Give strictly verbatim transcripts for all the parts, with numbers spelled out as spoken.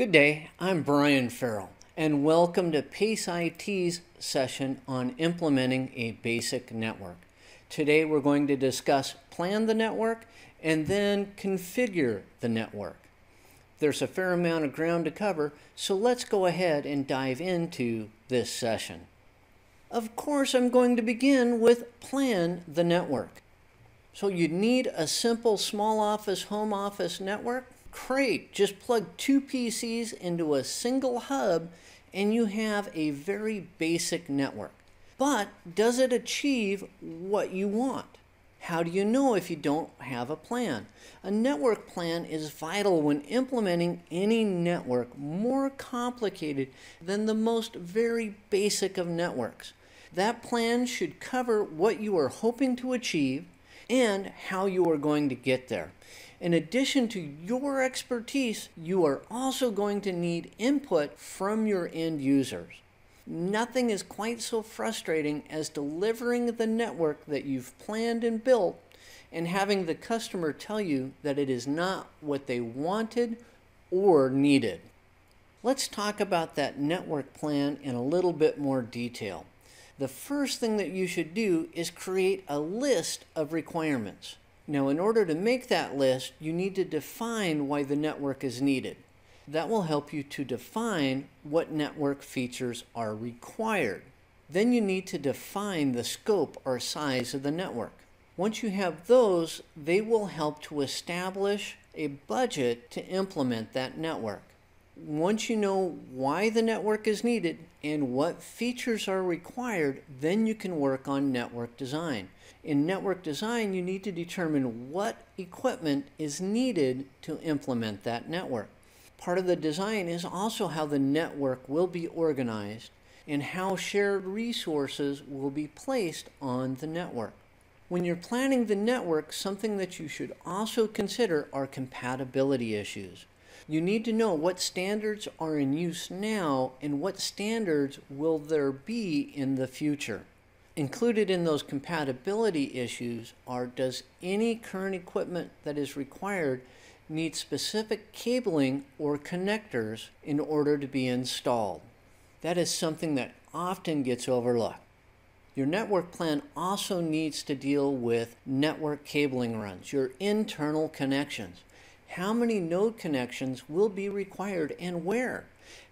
Good day, I'm Brian Farrell, and welcome to Pace I T's session on implementing a basic network. Today we're going to discuss plan the network and then configure the network. There's a fair amount of ground to cover, so let's go ahead and dive into this session. Of course, I'm going to begin with plan the network. So you need a simple small office, home office network. Great, just plug two P Cs into a single hub and you have a very basic network. But does it achieve what you want? How do you know if you don't have a plan? A network plan is vital when implementing any network more complicated than the most very basic of networks. That plan should cover what you are hoping to achieve and how you are going to get there. In addition to your expertise, you are also going to need input from your end users. Nothing is quite so frustrating as delivering the network that you've planned and built and having the customer tell you that it is not what they wanted or needed. Let's talk about that network plan in a little bit more detail. The first thing that you should do is create a list of requirements. Now, in order to make that list, you need to define why the network is needed. That will help you to define what network features are required. Then you need to define the scope or size of the network. Once you have those, they will help to establish a budget to implement that network. Once you know why the network is needed and what features are required, then you can work on network design. In network design, you need to determine what equipment is needed to implement that network. Part of the design is also how the network will be organized and how shared resources will be placed on the network. When you're planning the network, something that you should also consider are compatibility issues. You need to know what standards are in use now and what standards will there be in the future. Included in those compatibility issues are, does any current equipment that is required need specific cabling or connectors in order to be installed? That is something that often gets overlooked. Your network plan also needs to deal with network cabling runs, your internal connections. How many node connections will be required and where?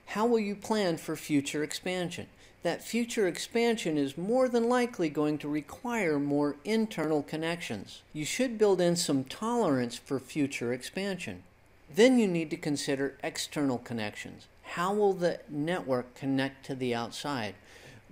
How will you plan for future expansion? That future expansion is more than likely going to require more internal connections. You should build in some tolerance for future expansion. Then you need to consider external connections. How will the network connect to the outside?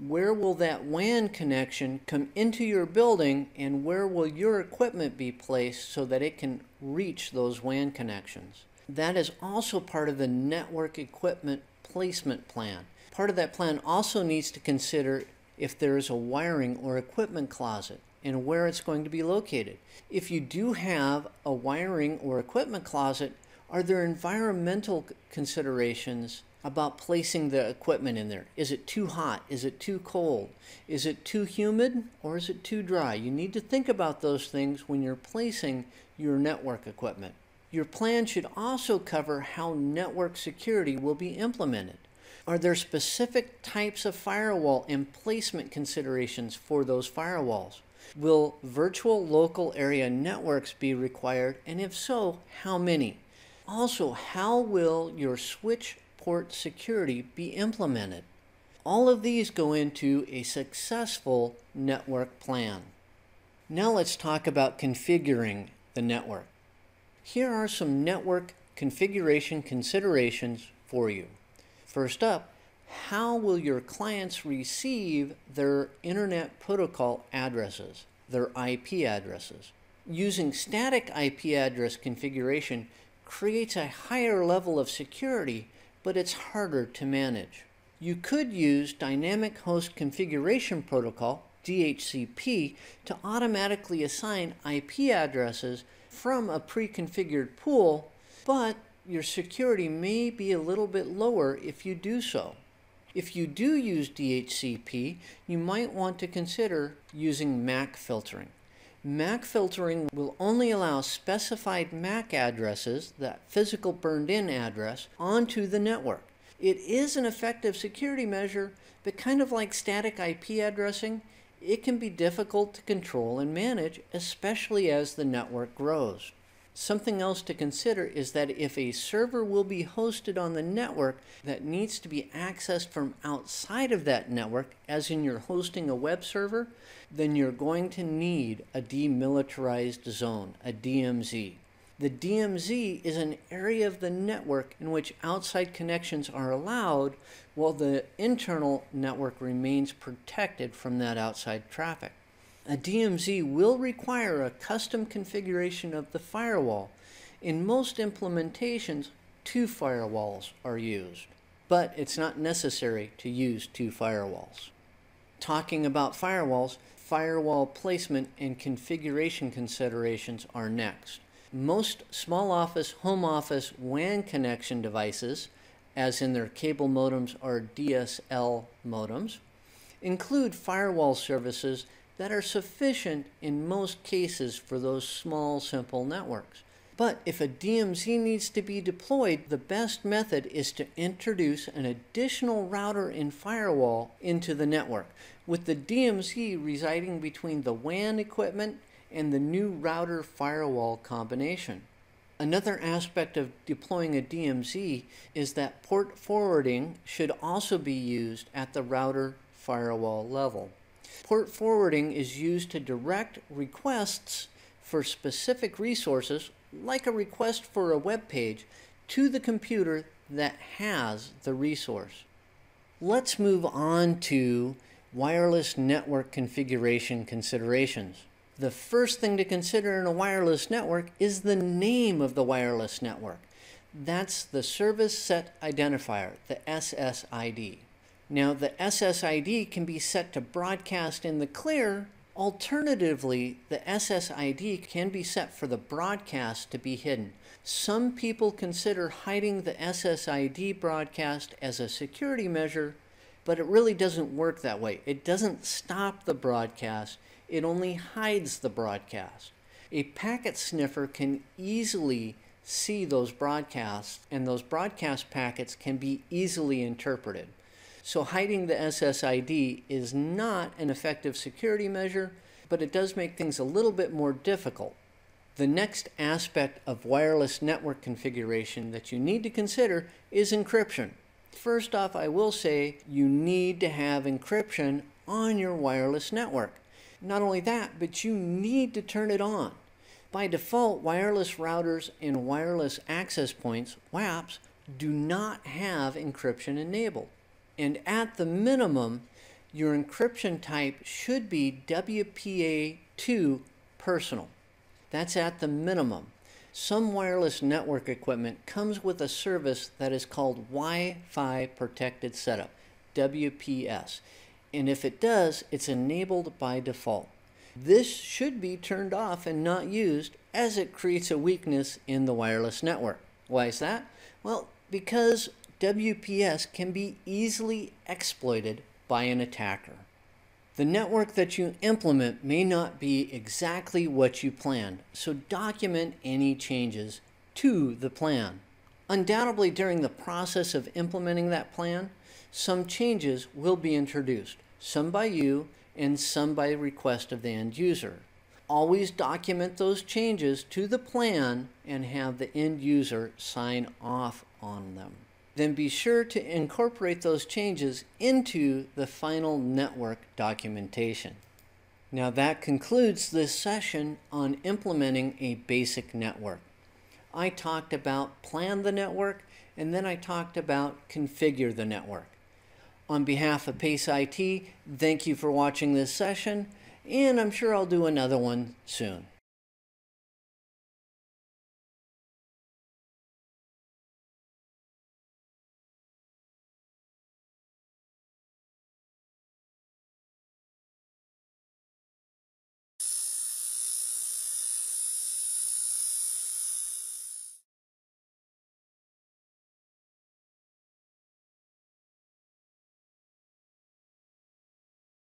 Where will that W A N connection come into your building, and where will your equipment be placed so that it can reach those W A N connections? That is also part of the network equipment placement plan. Part of that plan also needs to consider if there is a wiring or equipment closet and where it's going to be located. If you do have a wiring or equipment closet, are there environmental considerations about placing the equipment in there? Is it too hot? Is it too cold? Is it too humid or is it too dry? You need to think about those things when you're placing your network equipment. Your plan should also cover how network security will be implemented. Are there specific types of firewall and placement considerations for those firewalls? Will virtual local area networks be required, and if so, how many? Also, how will your switch port security be implemented? All of these go into a successful network plan. Now let's talk about configuring the network. Here are some network configuration considerations for you. First up, how will your clients receive their internet protocol addresses, their I P addresses? Using static I P address configuration creates a higher level of security, but it's harder to manage. You could use Dynamic Host Configuration Protocol, D H C P, to automatically assign I P addresses from a pre-configured pool, but your security may be a little bit lower if you do so. If you do use D H C P, you might want to consider using M A C filtering. M A C filtering will only allow specified M A C addresses, that physical burned-in address, onto the network. It is an effective security measure, but kind of like static I P addressing, it can be difficult to control and manage, especially as the network grows. Something else to consider is that if a server will be hosted on the network that needs to be accessed from outside of that network, as in you're hosting a web server, then you're going to need a demilitarized zone, a D M Z. The D M Z is an area of the network in which outside connections are allowed, while the internal network remains protected from that outside traffic. A D M Z will require a custom configuration of the firewall. In most implementations, two firewalls are used, but it's not necessary to use two firewalls. Talking about firewalls, firewall placement and configuration considerations are next. Most small office, home office, W A N connection devices, as in their cable modems or D S L modems, include firewall services that are sufficient in most cases for those small, simple networks. But if a D M Z needs to be deployed, the best method is to introduce an additional router and firewall into the network, with the D M Z residing between the W A N equipment and the new router firewall combination. Another aspect of deploying a D M Z is that port forwarding should also be used at the router firewall level. Port forwarding is used to direct requests for specific resources, like a request for a web page, to the computer that has the resource. Let's move on to wireless network configuration considerations. The first thing to consider in a wireless network is the name of the wireless network. That's the service set identifier, the S S I D. Now, the S S I D can be set to broadcast in the clear. Alternatively, the S S I D can be set for the broadcast to be hidden. Some people consider hiding the S S I D broadcast as a security measure, but it really doesn't work that way. It doesn't stop the broadcast. It only hides the broadcast. A packet sniffer can easily see those broadcasts, and those broadcast packets can be easily interpreted. So hiding the S S I D is not an effective security measure, but it does make things a little bit more difficult. The next aspect of wireless network configuration that you need to consider is encryption. First off, I will say you need to have encryption on your wireless network. Not only that, but you need to turn it on. By default, wireless routers and wireless access points, W A Ps, do not have encryption enabled. And at the minimum, your encryption type should be W P A two personal. That's at the minimum. Some wireless network equipment comes with a service that is called Wi-Fi Protected Setup, W P S. And if it does, it's enabled by default. This should be turned off and not used, as it creates a weakness in the wireless network. Why is that? Well, because W P S can be easily exploited by an attacker. The network that you implement may not be exactly what you planned, so document any changes to the plan. Undoubtedly, during the process of implementing that plan, some changes will be introduced, some by you and some by request of the end user. Always document those changes to the plan and have the end user sign off on them. Then be sure to incorporate those changes into the final network documentation. Now that concludes this session on implementing a basic network. I talked about plan the network, and then I talked about configure the network. On behalf of Pace I T, thank you for watching this session, and I'm sure I'll do another one soon.